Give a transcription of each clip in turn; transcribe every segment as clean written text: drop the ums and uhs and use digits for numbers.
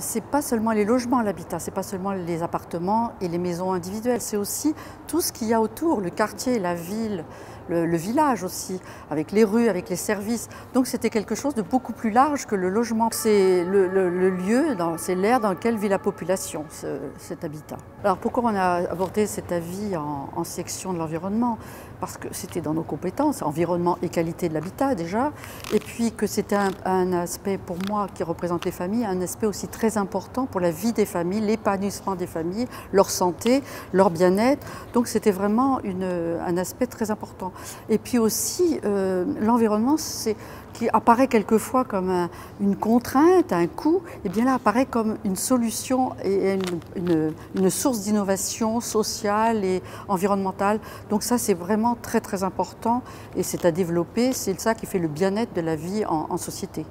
C'est pas seulement les logements, l'habitat, c'est pas seulement les appartements et les maisons individuelles, c'est aussi tout ce qu'il y a autour, le quartier, la ville, le village aussi, avec les rues, avec les services. Donc c'était quelque chose de beaucoup plus large que le logement. C'est le lieu, c'est l'air dans lequel vit la population, cet habitat. Alors pourquoi on a abordé cet avis en section de l'environnement? Parce que c'était dans nos compétences, environnement et qualité de l'habitat déjà, et puis que c'était un aspect pour moi qui représente les familles, un aspect aussi très important pour la vie des familles, l'épanouissement des familles, leur santé, leur bien-être. Donc c'était vraiment un aspect très important. Et puis aussi, l'environnement, qui apparaît quelquefois comme une contrainte, un coût, et bien là apparaît comme une solution et une source d'innovation sociale et environnementale. Donc ça c'est vraiment très très important et c'est à développer, c'est ça qui fait le bien-être de la vie en société.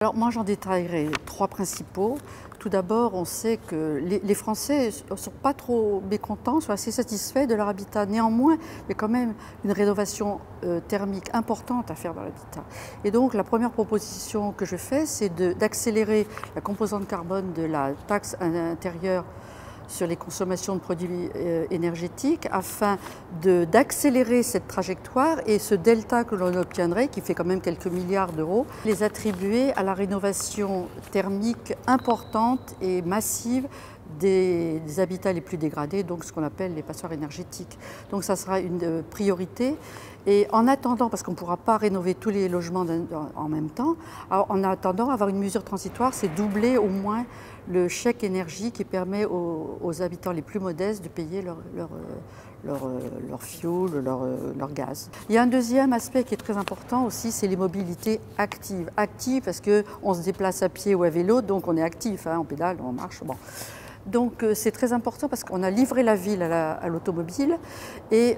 Alors moi j'en détaillerai trois principaux. Tout d'abord, on sait que les Français ne sont pas trop mécontents, sont assez satisfaits de leur habitat. Néanmoins, il y a quand même une rénovation thermique importante à faire dans l'habitat. Et donc la première proposition que je fais, c'est d'accélérer la composante carbone de la taxe intérieure sur les consommations de produits énergétiques afin d'accélérer cette trajectoire et ce delta que l'on obtiendrait, qui fait quand même quelques milliards d'euros, les attribuer à la rénovation thermique importante et massive des habitats les plus dégradés, donc ce qu'on appelle les passoires énergétiques. Donc ça sera une priorité. Et en attendant, parce qu'on ne pourra pas rénover tous les logements en même temps, en attendant, avoir une mesure transitoire, c'est doubler au moins le chèque énergie qui permet aux habitants les plus modestes de payer leur fioul, leur gaz. Il y a un deuxième aspect qui est très important aussi, c'est les mobilités actives. Actives parce qu'on se déplace à pied ou à vélo, donc on est actif, hein, on pédale, on marche, bon. Donc c'est très important parce qu'on a livré la ville à l'automobile et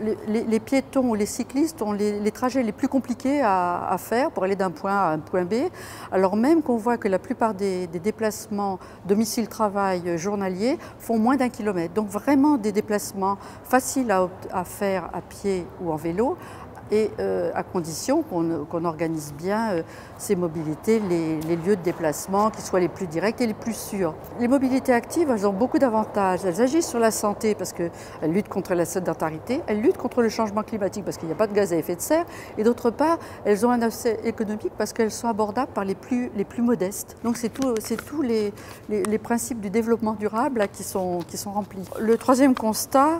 les piétons ou les cyclistes ont les trajets les plus compliqués à faire pour aller d'un point A à un point B, alors même qu'on voit que la plupart des déplacements domicile-travail journaliers font moins d'1 kilomètre. Donc vraiment des déplacements faciles à faire à pied ou en vélo, et à condition qu'on organise bien ces mobilités, les lieux de déplacement qui soient les plus directs et les plus sûrs. Les mobilités actives, elles ont beaucoup d'avantages. Elles agissent sur la santé parce qu'elles luttent contre la sédentarité, elles luttent contre le changement climatique parce qu'il n'y a pas de gaz à effet de serre, et d'autre part, elles ont un aspect économique parce qu'elles sont abordables par les plus modestes. Donc c'est tous les principes du développement durable là, qui sont remplis. Le troisième constat,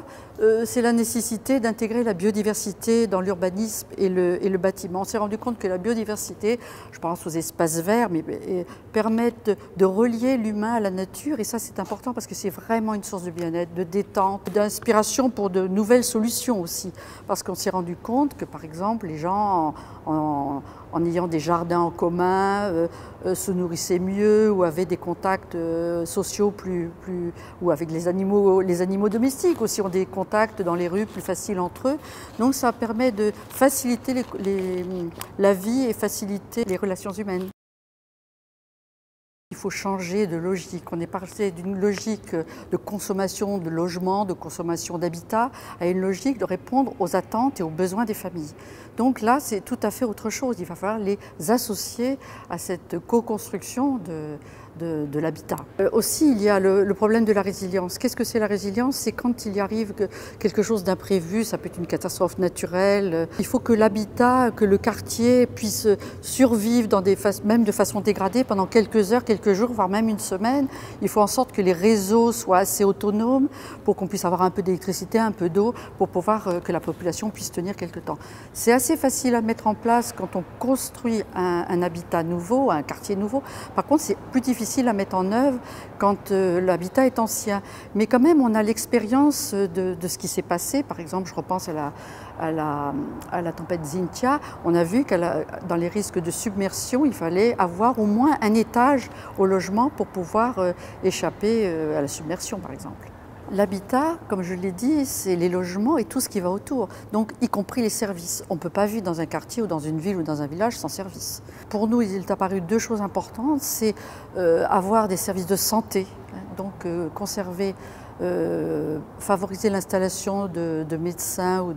c'est la nécessité d'intégrer la biodiversité dans l'urbanisme et le bâtiment. On s'est rendu compte que la biodiversité, je pense aux espaces verts, mais permettent de relier l'humain à la nature, et ça c'est important parce que c'est vraiment une source de bien-être, de détente, d'inspiration pour de nouvelles solutions aussi, parce qu'on s'est rendu compte que par exemple les gens en ayant des jardins en commun se nourrissaient mieux ou avaient des contacts sociaux plus ou avec les animaux domestiques aussi ont des contacts dans les rues plus faciles entre eux. Donc ça permet de faciliter la vie et faciliter les relations humaines. Il faut changer de logique. On est passé d'une logique de consommation de logements, de consommation d'habitat, à une logique de répondre aux attentes et aux besoins des familles. Donc là, c'est tout à fait autre chose. Il va falloir les associer à cette co-construction de l'habitat. Aussi, il y a le problème de la résilience. Qu'est-ce que c'est la résilience? C'est quand il y arrive quelque chose d'imprévu, ça peut être une catastrophe naturelle. Il faut que l'habitat, que le quartier puisse survivre, même de façon dégradée, pendant quelques heures, quelques jours, voire même une semaine. Il faut en sorte que les réseaux soient assez autonomes pour qu'on puisse avoir un peu d'électricité, un peu d'eau, pour pouvoir que la population puisse tenir quelque temps. C'est assez facile à mettre en place quand on construit un habitat nouveau, un quartier nouveau. Par contre, c'est plus difficile à mettre en œuvre quand l'habitat est ancien. Mais quand même, on a l'expérience de ce qui s'est passé. Par exemple, je repense à la tempête Xynthia. On a vu que dans les risques de submersion, il fallait avoir au moins un étage au logement pour pouvoir échapper à la submersion, par exemple. L'habitat, comme je l'ai dit, c'est les logements et tout ce qui va autour, donc y compris les services. On ne peut pas vivre dans un quartier ou dans une ville ou dans un village sans services. Pour nous, il est apparu deux choses importantes, c'est avoir des services de santé, donc conserver favoriser l'installation de médecins ou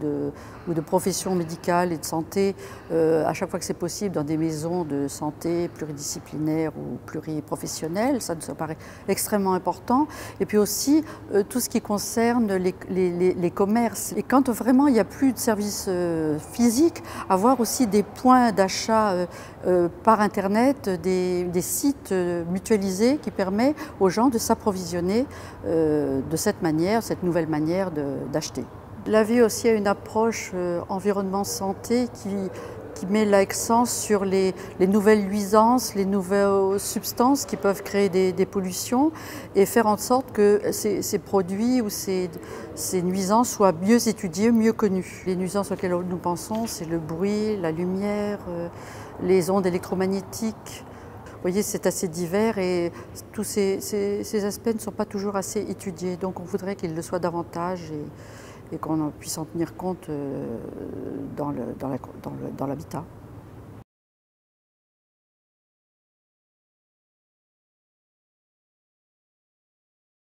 de professions médicales et de santé à chaque fois que c'est possible dans des maisons de santé pluridisciplinaires ou pluriprofessionnelles, ça nous paraît extrêmement important. Et puis aussi tout ce qui concerne les commerces. Et quand vraiment il n'y a plus de services physiques, avoir aussi des points d'achat par Internet, des sites mutualisés qui permettent aux gens de s'approvisionner de cette manière, cette nouvelle manière d'acheter. La vie aussi a une approche environnement-santé qui met l'accent sur les nouvelles nuisances, les nouvelles substances qui peuvent créer des pollutions et faire en sorte que ces produits ou ces nuisances soient mieux étudiées, mieux connues. Les nuisances auxquelles nous pensons, c'est le bruit, la lumière, les ondes électromagnétiques. Vous voyez, c'est assez divers et tous ces aspects ne sont pas toujours assez étudiés. Donc on voudrait qu'ils le soient davantage et qu'on puisse en tenir compte dans l'habitat.